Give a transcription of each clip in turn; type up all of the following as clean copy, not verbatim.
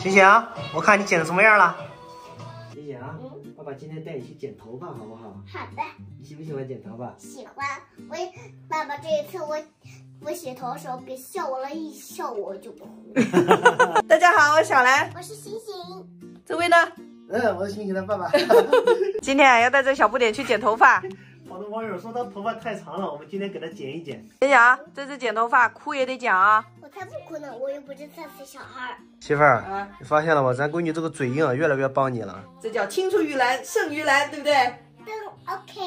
醒醒，我看你剪的什么样了。醒醒，爸爸今天带你去剪头发，好不好？好的。你喜不喜欢剪头发？喜欢。爸爸这一次我洗头的时候别笑我了，一笑我就不哭。大家好，我是小兰，我是醒醒。这位呢？我是醒醒的爸爸。今天要带着小不点去剪头发。 好多网友说他头发太长了，我们今天给他剪一剪。醒醒啊，这次剪头发哭也得剪啊！我才不哭呢，我又不是三岁小孩。媳妇儿，你发现了吗？咱闺女这个嘴硬啊，越来越帮你了。这叫青出于蓝胜于蓝，对不对？嗯 ，OK。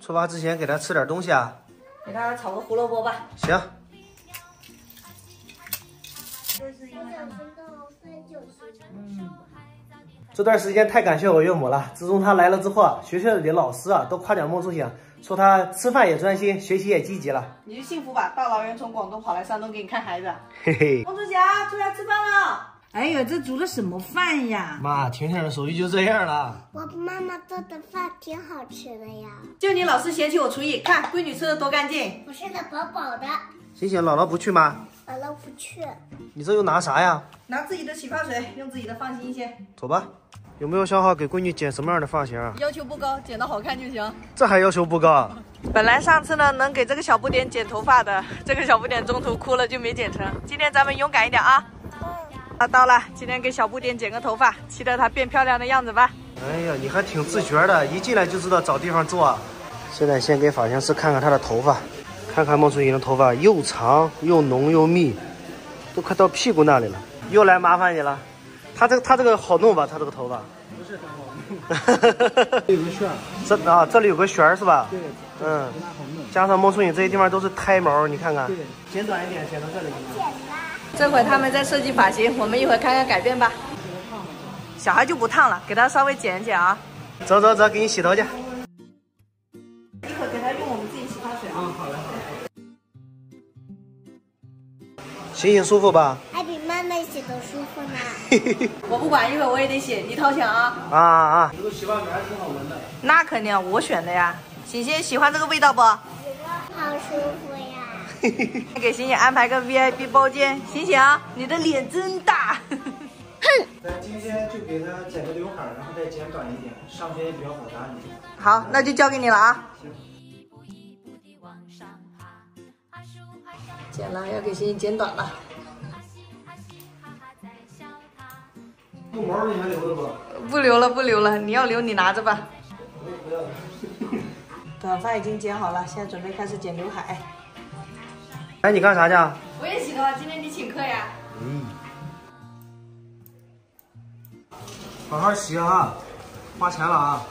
出发之前给他吃点东西啊，给他炒个胡萝卜吧。行。这段时间太感谢我岳母了。自从她来了之后啊，学校里的老师啊都夸奖孟苏醒，说她吃饭也专心，学习也积极了。你就幸福吧，大老远从广东跑来山东给你看孩子。嘿嘿，孟苏醒，出来吃饭了。哎呀，这煮的什么饭呀？妈，婷婷的手艺就这样了。我妈妈做的饭挺好吃的呀。就你老是嫌弃我厨艺，看闺女吃的多干净。我吃的饱饱的。醒醒，姥姥不去吗？ 姥姥不去，你这又拿啥呀？拿自己的洗发水，用自己的发型先。走吧，有没有想好给闺女剪什么样的发型啊？要求不高，剪得好看就行。这还要求不高？本来上次呢能给这个小不点剪头发的，这个小不点中途哭了就没剪成。今天咱们勇敢一点啊！到了，今天给小不点剪个头发，期待她变漂亮的样子吧。哎呀，你还挺自觉的，一进来就知道找地方坐啊。现在先给发型师看看她的头发。 看看孟苏醒的头发又长又浓又密，都快到屁股那里了。又来麻烦你了，他这个好弄吧？他这个头发不是很好弄，有个旋儿。这里有个旋儿是吧？对，嗯，加上孟苏醒这些地方都是胎毛，你看看。对，剪短一点，剪到这里。这会他们在设计发型，我们一会儿看看改变吧。小孩就不烫了，给他稍微剪一剪啊。走走走，给你洗头去。 醒醒，舒服吧？还比妈妈洗头舒服呢。我不管，一会儿我也得洗，你掏钱啊！啊！这个洗发水还挺好闻的。那肯定，我选的呀。醒醒，喜欢这个味道不？好舒服呀！给醒醒安排个 VIP 包间。醒醒，你的脸真大。哼！那今天就给他剪个刘海，然后再剪短一点，上边也比较好打理。好，那就交给你了啊。行。 剪了，要给星星剪短了。这毛你还留着不？不留了，不留了。你要留你拿着吧。我也不要了。短发已经剪好了，现在准备开始剪刘海。哎，你干啥去？我也洗头，今天你请客呀。嗯。好好洗啊，花钱了啊。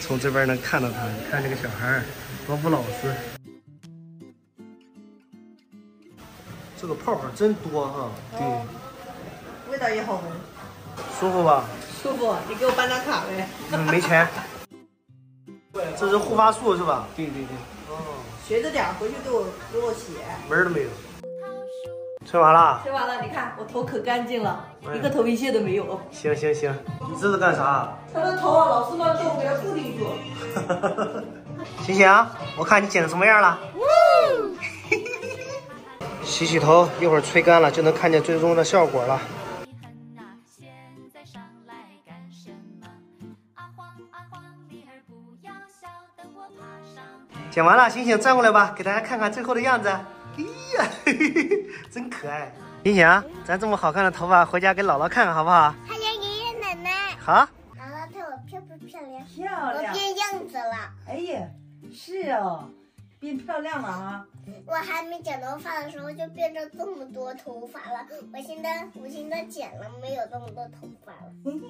从这边能看到他，你看这个小孩多不老实。 这个泡泡真多哈，对，味道也好闻，舒服吧？舒服，你给我办张卡呗。没钱。这是护发素是吧？对对对。哦，学着点，回去给我写。门都没有。吹完了？吹完了，你看我头可干净了，一个头皮屑都没有。行行行，你这是干啥？他的头啊，老是乱动，给他固定住。醒醒，我看你剪的什么样了？ 洗头，一会儿吹干了就能看见最终的效果了。剪完了，醒醒站过来吧，给大家看看最后的样子。哎呀，嘿嘿嘿，真可爱！醒醒，咱这么好看的头发，回家给姥姥看看好不好？看见爷爷奶奶。好。姥姥看我漂不漂亮？漂亮。我变样子了。哎呀，是哦。 变漂亮了啊！我还没剪头发的时候就变成这么多头发了，我现在剪了没有这么多头发了。